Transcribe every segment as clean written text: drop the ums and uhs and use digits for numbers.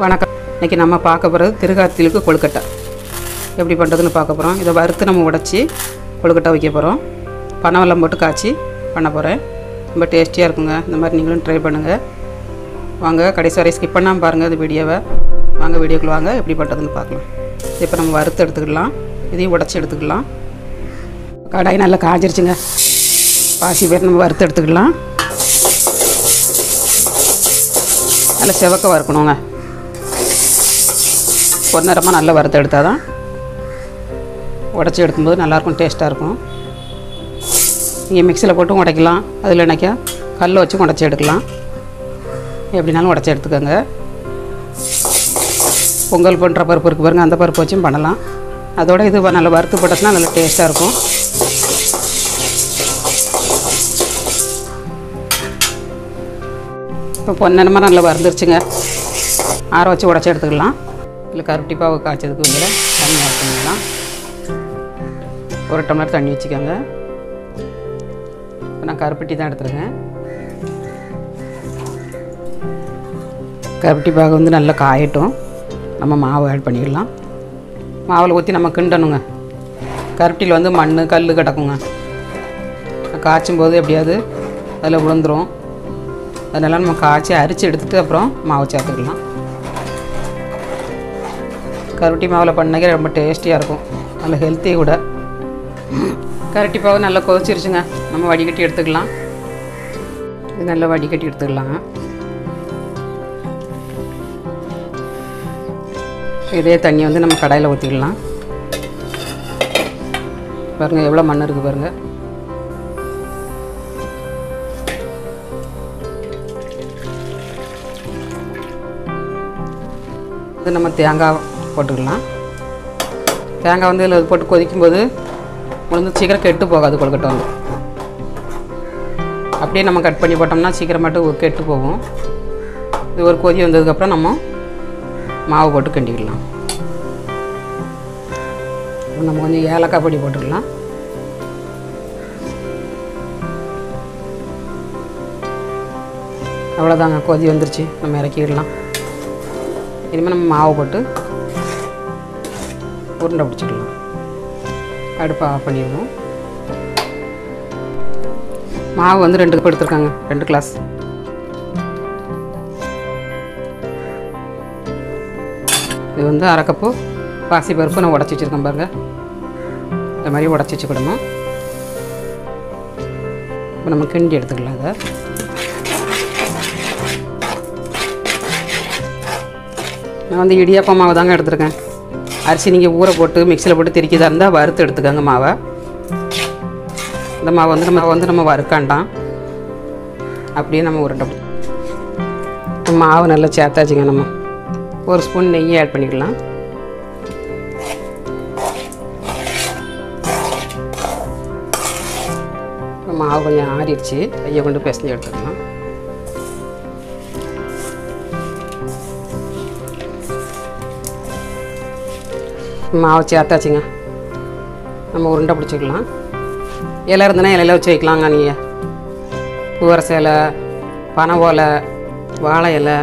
வணக்கம். இன்றைக்கி நம்ம பார்க்க போகிறது திருகாத்திலுக்கு கொழுக்கட்டை எப்படி பண்ணுறதுன்னு பார்க்க போகிறோம். இதை வறுத்து நம்ம உடச்சி கொழுக்கட்டை வைக்க போகிறோம். பனை வெல்லம் போட்டு காய்ச்சி பண்ண போகிறேன். ரொம்ப டேஸ்டியாக இருக்குங்க. இந்த மாதிரி நீங்களும் ட்ரை பண்ணுங்கள். வாங்க கடைசி வரை ஸ்கிப் பண்ணாமல் பாருங்கள் இந்த வீடியோவை. வாங்க வீடியோக்குள்ள வாங்க எப்படி பண்ணுறதுன்னு பார்க்கலாம். இப்போ நம்ம வறுத்து எடுத்துக்கலாம், இதையும் உடச்சி எடுத்துக்கலாம். கடாய் நல்லா காய்ச்சிருச்சுங்க, பாசி பேர் நம்ம வறுத்து எடுத்துக்கலாம். நல்லா செவக்க வறுக்கணுங்க, கொஞ்ச நேரமாக நல்லா வறுத்து எடுத்தால் தான் உடச்சி எடுக்கும்போது நல்லாயிருக்கும், டேஸ்ட்டாக இருக்கும். நீங்கள் மிக்சியில் போட்டும் உடைக்கலாம், அதில் என்னைக்கா கல்லை வச்சும் உடச்சி எடுக்கலாம். எப்படினாலும் உடச்சி எடுத்துக்கோங்க. பொங்கல் பண்ணுற பருப்பு இருக்குது பாருங்கள், அந்த பருப்பு வச்சும் பண்ணலாம். அதோட இது நல்லா வறுத்து போட்டதுன்னா நல்லா டேஸ்ட்டாக இருக்கும். இப்போ பொன்னமாக நல்லா வறுந்துருச்சுங்க, ஆற வச்சு உடச்சி எடுத்துக்கலாம். இல்லை கருட்டிப்பாவை காய்ச்சதுக்கு உங்களை தண்ணி ஊற்றிக்கலாம். ஒரு டம்ளர் தண்ணி வச்சுக்கோங்க. இப்போ நான் கருப்பட்டி தான் எடுத்துருக்கேன். கருப்பட்டி பாகை நல்லா காயட்டும், நம்ம மாவை ஆட் பண்ணிடலாம். மாவில் ஊற்றி நம்ம கிண்டணுங்க. கருப்பட்டியில் மண் கல் கிடக்குங்க, காய்ச்சும்போது எப்படியாவது அதில் விழுந்துடும். அதனால் நம்ம காய்ச்சி அரிச்சு எடுத்துகிட்டு அப்புறம் மாவு சேர்த்துக்கலாம். கருப்பட்டி மாவில் பண்ணக்கே ரொம்ப டேஸ்டியாக இருக்கும், நல்ல ஹெல்த்தி கூட. கருப்பட்டி மாவு நல்லா கொதிச்சிருச்சுங்க, நம்ம வடிகட்டி எடுத்துக்கலாம். இது நல்லா வடிகட்டி எடுத்துக்கலாம். இதே தண்ணி நம்ம கடாயில் ஊற்றிடலாம். பாருங்கள் எவ்வளோ மண் இருக்குது பாருங்கள். இது நம்ம தேங்காய் போட்டுக்கலாம். தேங்காய் இதில் போட்டு கொதிக்கும்போது உளுந்து சீக்கிரம் கெட்டு போகாது கொழுக்கட்டை. அப்படியே நம்ம கட் பண்ணி போட்டோம்னா சீக்கிரமாட்டு கெட்டு போகும். இது ஒரு கொதி வந்ததுக்கப்புறம் நம்ம மாவு போட்டு கிண்டிக்கலாம். நம்ம கொஞ்சம் ஏலக்காய் பொடி போட்டுக்கலாம். அவ்வளோதாங்க, கொதி வந்துருச்சு, நம்ம இறக்கிடலாம். இனிமேல் நம்ம மாவு போட்டு உருண்டை பிடிச்சிக்கலாம். அடுப்பை ஆஃப் பண்ணிடுவோம். மாவு 2 கப் எடுத்துருக்காங்க, 2 கிளாஸ். இது 1/2 கப்பு பாசி பருப்பு நான் உடச்சி வச்சுருக்கேன் பாருங்கள். இந்த மாதிரி உடச்சி வச்சுக்கிடணும். இப்போ நம்ம கிண்டி எடுத்துக்கலாம். அதை நான் இடியாப்பம் மாவு தாங்க எடுத்துருக்கேன். அரிசி நீங்கள் ஊற போட்டு மிக்சியில் போட்டு திரிக்கிதாக இருந்தால் வறுத்து எடுத்துக்கோங்க மாவை. இந்த மாவு நம்ம வறுக்காண்டாம், அப்படியே நம்ம உருண்டை. மாவு நல்லா சேர்த்தாச்சுங்க. நம்ம 1 ஸ்பூன் நெய் ஆட் பண்ணிக்கலாம். மாவு கொஞ்சம் ஆறிடுச்சு, கையை கொண்டு பிசைஞ்சு எடுத்துக்கலாம். மாவு சேர்த்தாச்சுங்க, நம்ம உருண்டை பிடிச்சிக்கலாம். இலை இருந்ததுன்னா இலையில வச்சு வைக்கலாங்க. நீங்கள் பூவரச இலை, பனை ஓலை, வாழை இலை,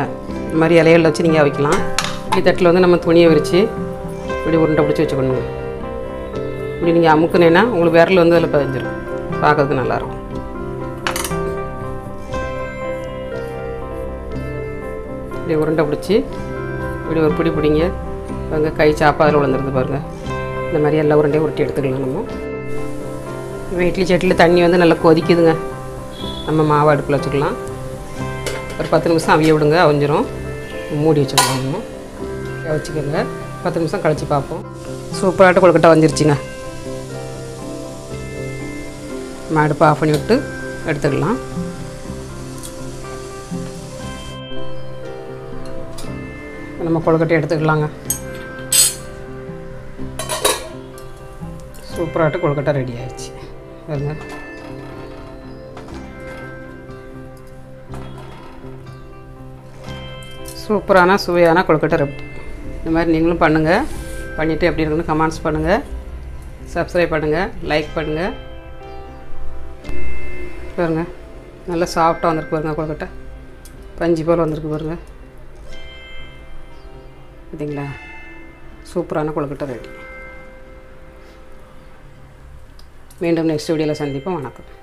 இந்த மாதிரி இலைகளில் வச்சு நீங்கள் வைக்கலாம். இப்படி தட்டில் நம்ம துணியை விரித்து இப்படி உருண்டை பிடிச்சி வச்சுக்கணுங்க. இப்படி நீங்கள் அமுக்குனேன்னா உங்களுக்கு விரல் அதில் பதிஞ்சிடும், பார்க்கறதுக்கு நல்லாயிருக்கும். இப்படி உருண்டை பிடிச்சி இப்படி ஒரு பிடி பிடிங்க. பாருங்கள் கை சாப்பாதில் விழுந்துருந்து பாருங்கள். இந்த மாதிரி எல்லா உருண்டையும் உருட்டி எடுத்துக்கலாம். நம்ம இட்லி சட்டியில் தண்ணி நல்லா கொதிக்குதுங்க, நம்ம மாவை அடுப்பில் வச்சுக்கலாம். ஒரு 10 நிமிஷம் அவிய விடுங்க, அவிஞ்சிரும். மூடி வச்சுக்கோங்க, வச்சுக்கோங்க. 10 நிமிஷம் கழித்து பார்ப்போம். சூப்பராகிட்ட கொழுக்கட்டை வந்துருச்சுங்க. நம்ம அடுப்பை ஆஃப் பண்ணி விட்டு எடுத்துக்கலாம். நம்ம கொழுக்கட்டை எடுத்துக்கலாங்க. சூப்பராகிட்ட கொழுக்கட்டை ரெடி ஆகிடுச்சு. சூப்பரான சுவையான கொழுக்கட்டை ரெடி. இந்த மாதிரி நீங்களும் பண்ணுங்கள். பண்ணிவிட்டு எப்படி இருக்குன்னு கமெண்ட்ஸ் பண்ணுங்கள். சப்ஸ்கிரைப் பண்ணுங்கள், லைக் பண்ணுங்கள். பாருங்கள் நல்லா சாஃப்டாக வந்திருக்கு பாருங்கள். கொழுக்கட்டை பஞ்சு போல் வந்திருக்கு பாருங்கள். பார்த்தீங்களா சூப்பரான கொழுக்கட்டை ரெடி. மீண்டும் நெக்ஸ்ட் வீடியோவில் சந்திப்போம். வணக்கம்.